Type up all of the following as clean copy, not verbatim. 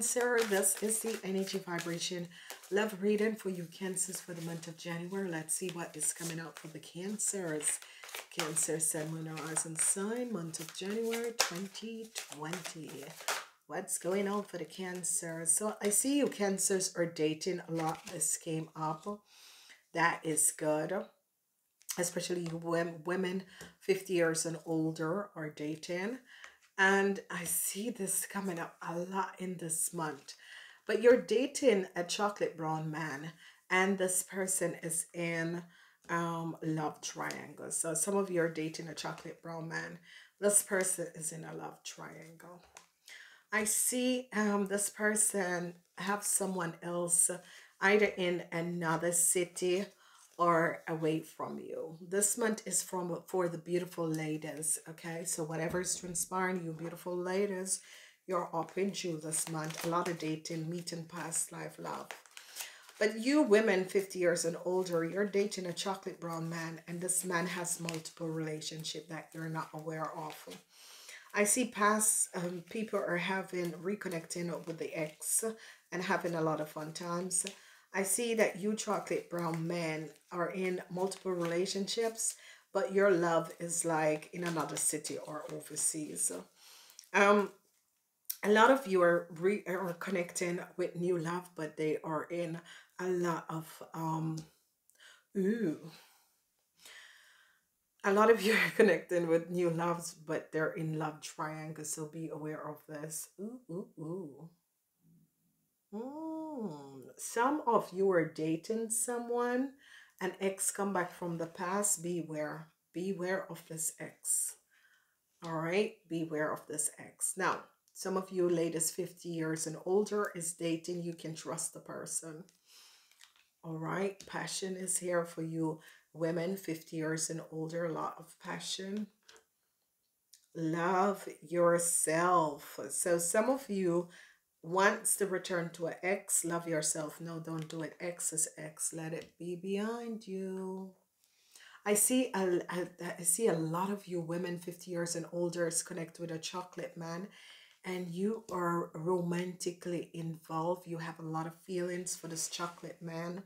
Cancer, this is the energy vibration love reading for you Cancers for the month of January. Let's see what is coming out for the Cancers. Cancer, Sun, Moon, Rising Sign, month of January 2020. What's going on for the Cancers? So I see you Cancers are dating a lot. This came up. That is good. Especially women 50 years and older are dating. And I see this coming up a lot in this month. But you're dating a chocolate brown man, and this person is in love triangle. So some of you are dating a chocolate brown man. This person is in a love triangle. I see this person have someone else either in another city or away from you. This month is for the beautiful ladies, okay? So whatever is transpiring, you beautiful ladies, you're up into this month. A lot of dating, meeting past life love. But you women 50 years and older, you're dating a chocolate brown man, and this man has multiple relationships that you're not aware of. I see past people are reconnecting with the ex and having a lot of fun times. I see that you chocolate brown men are in multiple relationships, but your love is like in another city or overseas. A lot of you are connecting with new love, but they are in a lot of A lot of you are connecting with new loves, but they're in love triangles. So be aware of this. Some of you are dating someone, an ex come back from the past. Beware of this ex. All right, beware of this ex. Now, some of you ladies 50 years and older is dating. You can trust the person. All right, passion is here for you women 50 years and older. A lot of passion. Love yourself. So some of you wants to return to an ex. Love yourself. No, don't do it. Ex is ex. Let it be behind you. I see a lot of you women 50 years and older is connected with a chocolate man, and you are romantically involved. You have a lot of feelings for this chocolate man.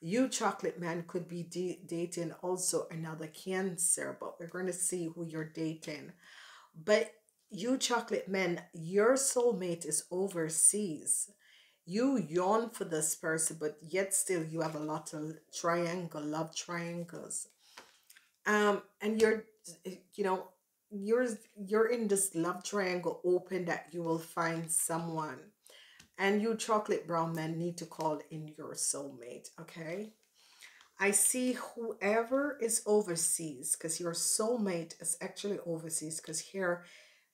You chocolate man could be dating also another Cancer, but we're going to see who you're dating. But you chocolate men, your soulmate is overseas. You yearn for this person, but yet still you have a lot of love triangles. And you're in this love triangle open that you will find someone. And you chocolate brown men need to call in your soulmate, okay? I see whoever is overseas, because your soulmate is actually overseas, because here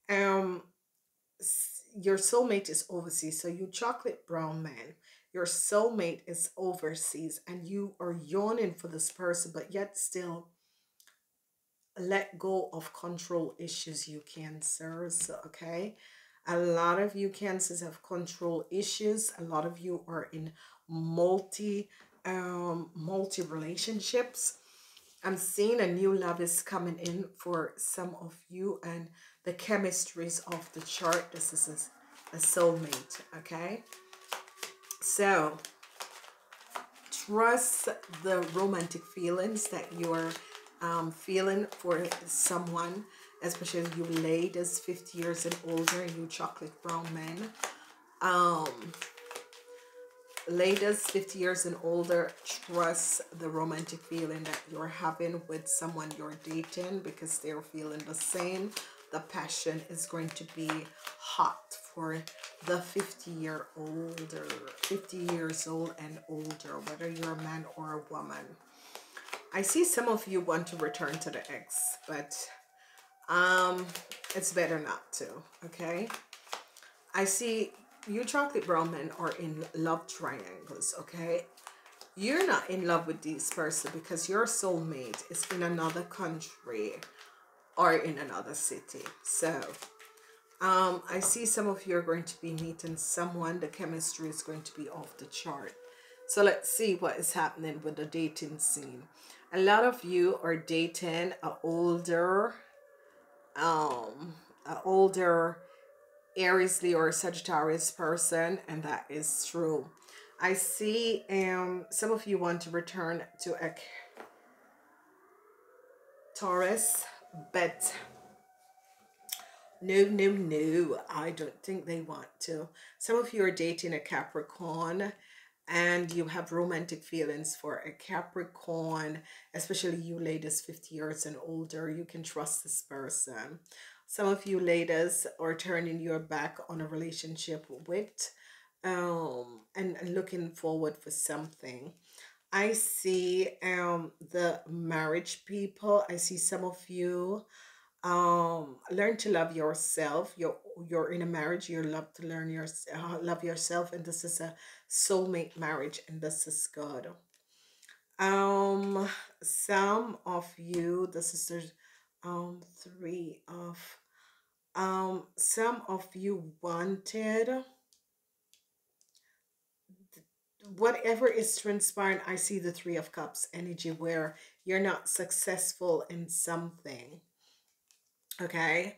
your soulmate is overseas. So you chocolate brown man, your soulmate is overseas, and you are yearning for this person, but yet still let go of control issues, you Cancers, okay? A lot of you Cancers have control issues. A lot of you are in multi relationships. I'm seeing a new love is coming in for some of you, and the chemistries of the chart. This is a soulmate, okay? So trust the romantic feelings that you're feeling for someone, especially you ladies 50 years and older, and you chocolate brown men. Ladies 50 years and older, trust the romantic feeling that you're having with someone you're dating, because they're feeling the same. The passion is going to be hot for the 50 years old and older, whether you're a man or a woman. I see some of you want to return to the ex, but it's better not to, okay? I see you chocolate brown men are in love triangles, okay? You're not in love with this person because your soulmate is in another country or in another city. So I see some of you are going to be meeting someone. The chemistry is going to be off the chart. So let's see what is happening with the dating scene. A lot of you are dating an older Aries, Leo, or Sagittarius person, and that is true. I see some of you want to return to a Taurus, but no, I don't think they want to. Some of you are dating a Capricorn and you have romantic feelings for a Capricorn, especially you ladies 50 years and older. You can trust this person. Some of you ladies are turning your back on a relationship with and looking forward for something. I see the marriage people. I see some of you learn to love yourself. You're in a marriage. You love to learn your love yourself, and this is a soulmate marriage, and this is good. Some of you, this is the three of some of you wanted whatever is transpiring. I see the Three of Cups energy where you're not successful in something. Okay,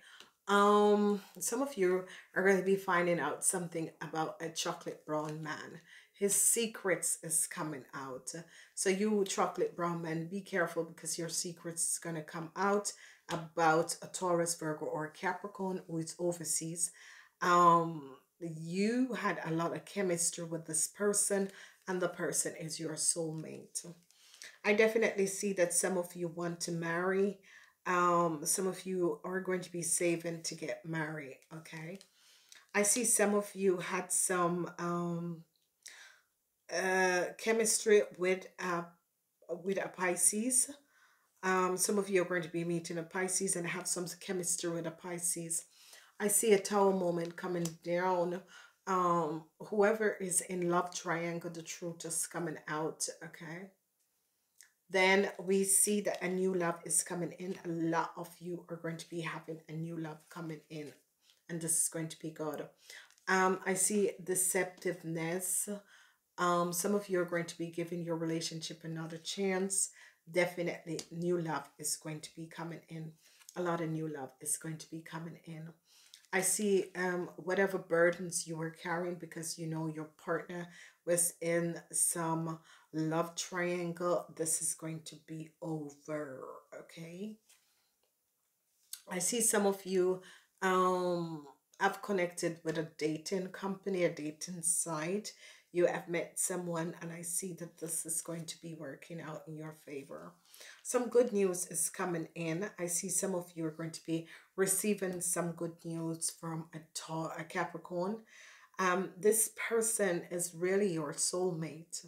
some of you are going to be finding out something about a chocolate brown man. His secrets is coming out. So you chocolate brown man, be careful, because your secrets is going to come out about a Taurus, Virgo, or a Capricorn who is overseas. You had a lot of chemistry with this person, and the person is your soulmate. I definitely see that some of you want to marry. Some of you are going to be saving to get married, okay? I see some of you had some chemistry with a Pisces. Some of you are going to be meeting a Pisces and have some chemistry with a Pisces. I see a Tower moment coming down. Whoever is in love triangle, the truth is coming out, okay? Then we see that a new love is coming in. A lot of you are going to be having a new love coming in, and this is going to be good. I see deceptiveness. Some of you are going to be giving your relationship another chance. Definitely new love is going to be coming in. A lot of new love is going to be coming in. I see whatever burdens you were carrying, because you know your partner was in some love triangle, this is going to be over, okay? I see some of you have connected with a dating company, a dating site. You have met someone, and I see that this is going to be working out in your favor. Some good news is coming in. I see some of you are going to be receiving some good news from a Capricorn. This person is really your soulmate.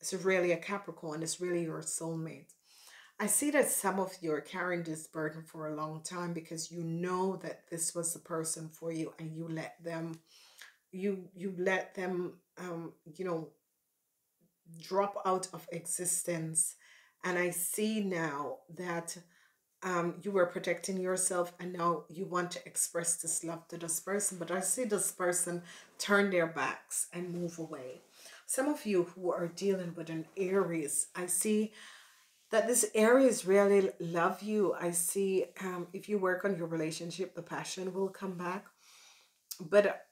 It's really a Capricorn. It's really your soulmate. I see that some of you are carrying this burden for a long time, because you know that this was the person for you, and you let them, you let them, you know, drop out of existence. And I see now that you were protecting yourself, and now you want to express this love to this person. But I see this person turn their backs and move away. Some of you who are dealing with an Aries, I see that this Aries really love you. I see if you work on your relationship, the passion will come back. But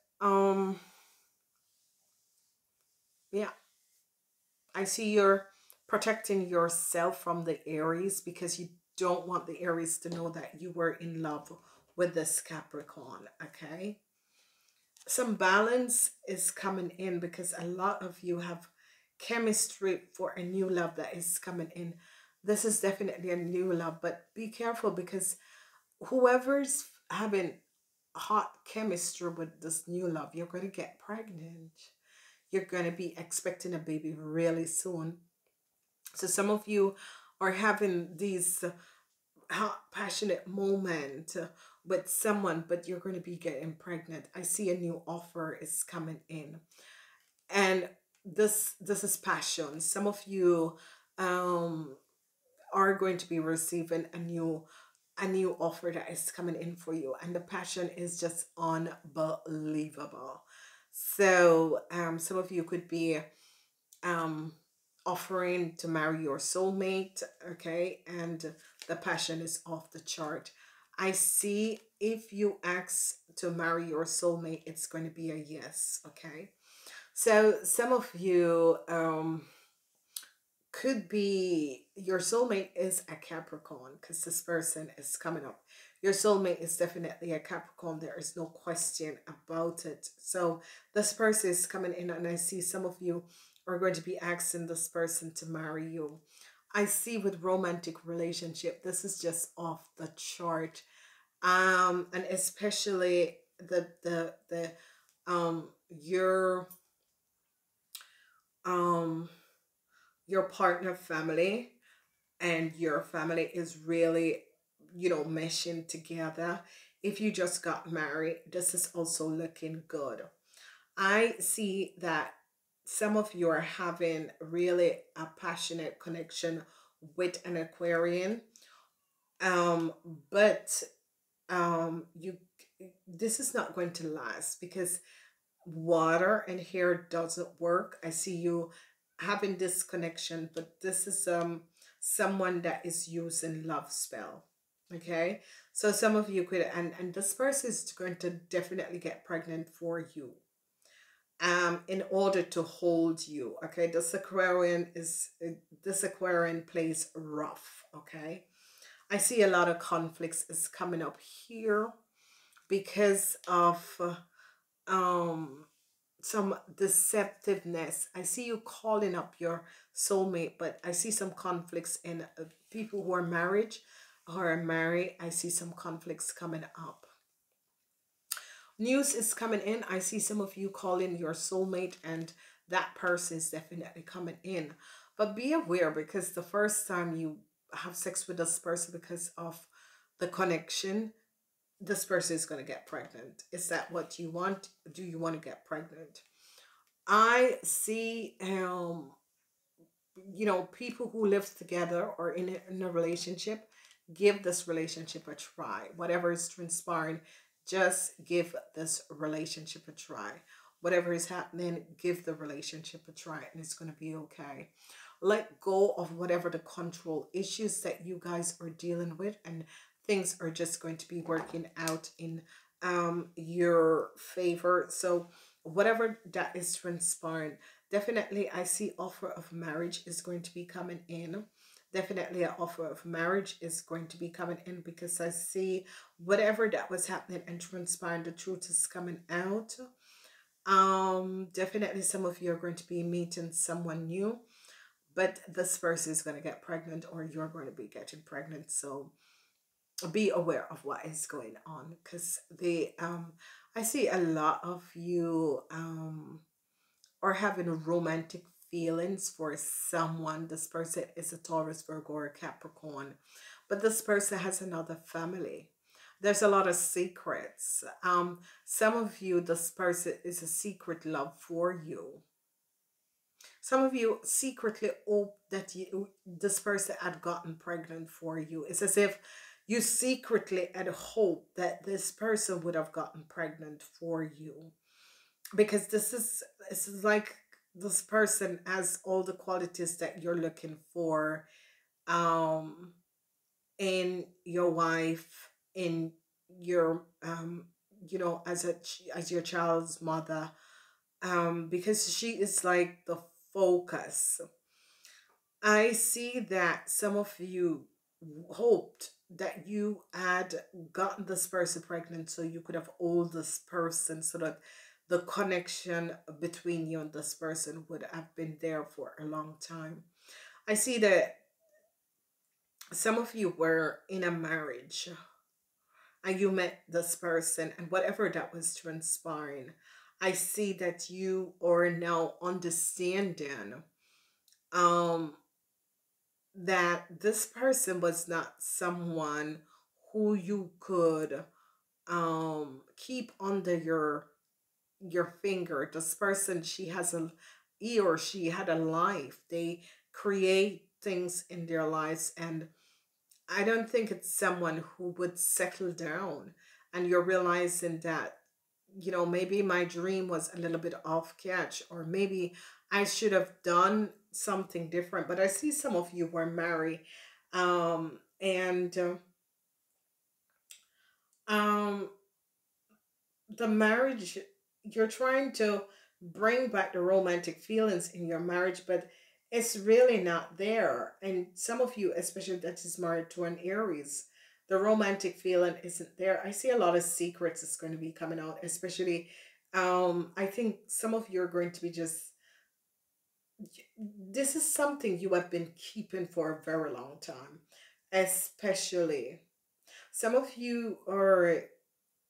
yeah, I see you're protecting yourself from the Aries, because you don't want the Aries to know that you were in love with this Capricorn, okay? Some balance is coming in, because a lot of you have chemistry for a new love that is coming in. This is definitely a new love, but be careful, because whoever's having hot chemistry with this new love, you're going to get pregnant. You're going to be expecting a baby really soon. So some of you are having these hot, passionate moment with someone, but you're going to be getting pregnant. I see a new offer is coming in, and this is passion. Some of you are going to be receiving a new offer that is coming in for you, and the passion is just unbelievable. So some of you could be offering to marry your soulmate, okay, and the passion is off the chart. I see if you ask to marry your soulmate, it's going to be a yes, okay? So some of you could be, your soulmate is a Capricorn, because this person is coming up. Your soulmate is definitely a Capricorn. There is no question about it. So this person is coming in, and I see some of you are going to be asking this person to marry you. I see with romantic relationship, this is just off the chart. And especially your partner family and your family is really, you know, meshing together. If you just got married, this is also looking good. I see that some of you are having really a passionate connection with an Aquarian, but this is not going to last, because water and hair doesn't work. I see you having this connection, but this is someone that is using love spell, okay? So some of you could, and this person is going to definitely get pregnant for you in order to hold you, okay? This Aquarian plays rough, okay? I see a lot of conflicts is coming up here because of some deceptiveness. I see you calling up your soulmate, but I see some conflicts in people who are married. I see some conflicts coming up. News is coming in. I see some of you calling your soulmate, and that person is definitely coming in. But be aware, because the first time you have sex with this person, because of the connection, this person is going to get pregnant. Is that what you want? Do you want to get pregnant? I see, you know, people who live together or in a relationship, give this relationship a try. Whatever is transpiring, just give this relationship a try. Whatever is happening, give the relationship a try, and it's going to be okay. Let go of whatever the control issues that you guys are dealing with, and things are just going to be working out in your favor. So whatever that is transpiring, definitely I see offer of marriage is going to be coming in. Definitely an offer of marriage is going to be coming in, because I see whatever that was happening and transpiring, the truth is coming out. Definitely some of you are going to be meeting someone new, but this person is going to get pregnant, or you're going to be getting pregnant. So be aware of what is going on, because they I see a lot of you are having romantic feelings for someone. This person is a Taurus, Virgo, or Capricorn, but this person has another family. There's a lot of secrets. Some of you, this person is a secret love for you. Some of you secretly hope that this person had gotten pregnant for you. It's as if you secretly had hope that this person would have gotten pregnant for you, because this is like this person has all the qualities that you're looking for in your wife, in your you know, as your child's mother, because she is like the focus. I see that some of you hoped that you had gotten this person pregnant so you could have all this person, so that the connection between you and this person would have been there for a long time. I see that some of you were in a marriage and you met this person, and whatever that was transpiring, I see that you are now understanding that this person was not someone who you could keep under your finger. This person, he or she had a life. They create things in their lives, and I don't think it's someone who would settle down. And you're realizing that, you know, maybe my dream was a little bit off catch, or maybe I should have done something different. But I see some of you were married, and The marriage, you're trying to bring back the romantic feelings in your marriage, but it's really not there. And some of you, especially that is married to an Aries, the romantic feeling isn't there. I see a lot of secrets is going to be coming out, especially I think some of you are going to be just, this is something you have been keeping for a very long time. Especially some of you are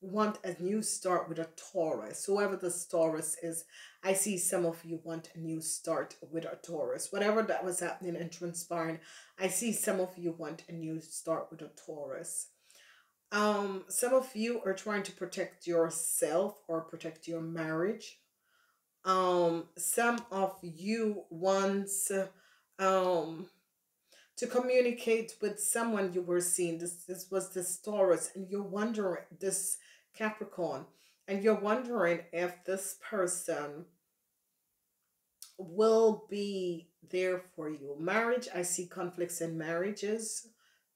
want a new start with a Taurus. Whoever this Taurus is, I see some of you want a new start with a Taurus. Whatever that was happening and transpiring, I see some of you want a new start with a Taurus. Some of you are trying to protect yourself or protect your marriage. Some of you want to communicate with someone you were seeing. This was this Taurus, and you're wondering, this Capricorn, and you're wondering if this person will be there for you. Marriage, I see conflicts in marriages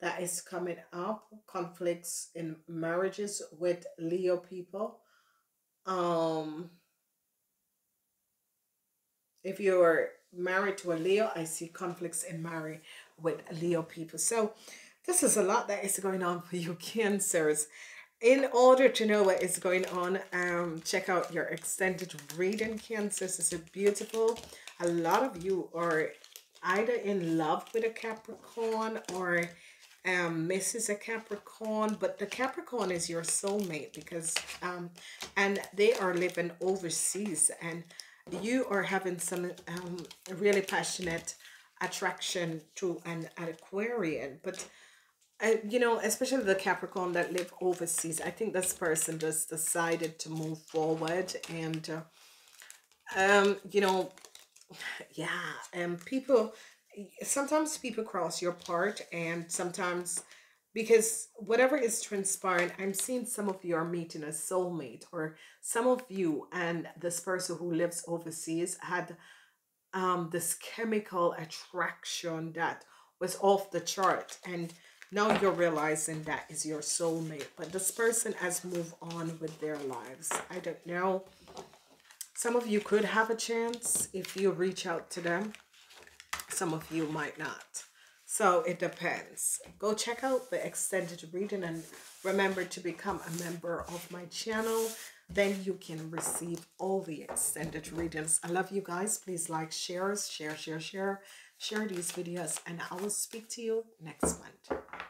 that is coming up, conflicts in marriages with Leo people. If you're married to a Leo, I see conflicts in marriage with Leo people. So this is a lot that is going on for you Cancers. In order to know what is going on, check out your extended reading, Cancers. It's a beautiful. A lot of you are either in love with a Capricorn or misses a Capricorn, but the Capricorn is your soulmate, because and they are living overseas, and you are having some really passionate attraction to an Aquarian, but you know, especially the Capricorn that live overseas, I think this person just decided to move forward, and you know, yeah, people, sometimes people cross your path, and sometimes, because whatever is transpiring, I'm seeing some of you are meeting a soulmate, or some of you and this person who lives overseas had this chemical attraction that was off the chart, and now you're realizing that is your soulmate, but this person has moved on with their lives. I don't know, some of you could have a chance if you reach out to them, some of you might not, so it depends. Go check out the extended reading, and remember to become a member of my channel. Then you can receive all the extended readings. I love you guys. Please like, share, share these videos, and I will speak to you next month.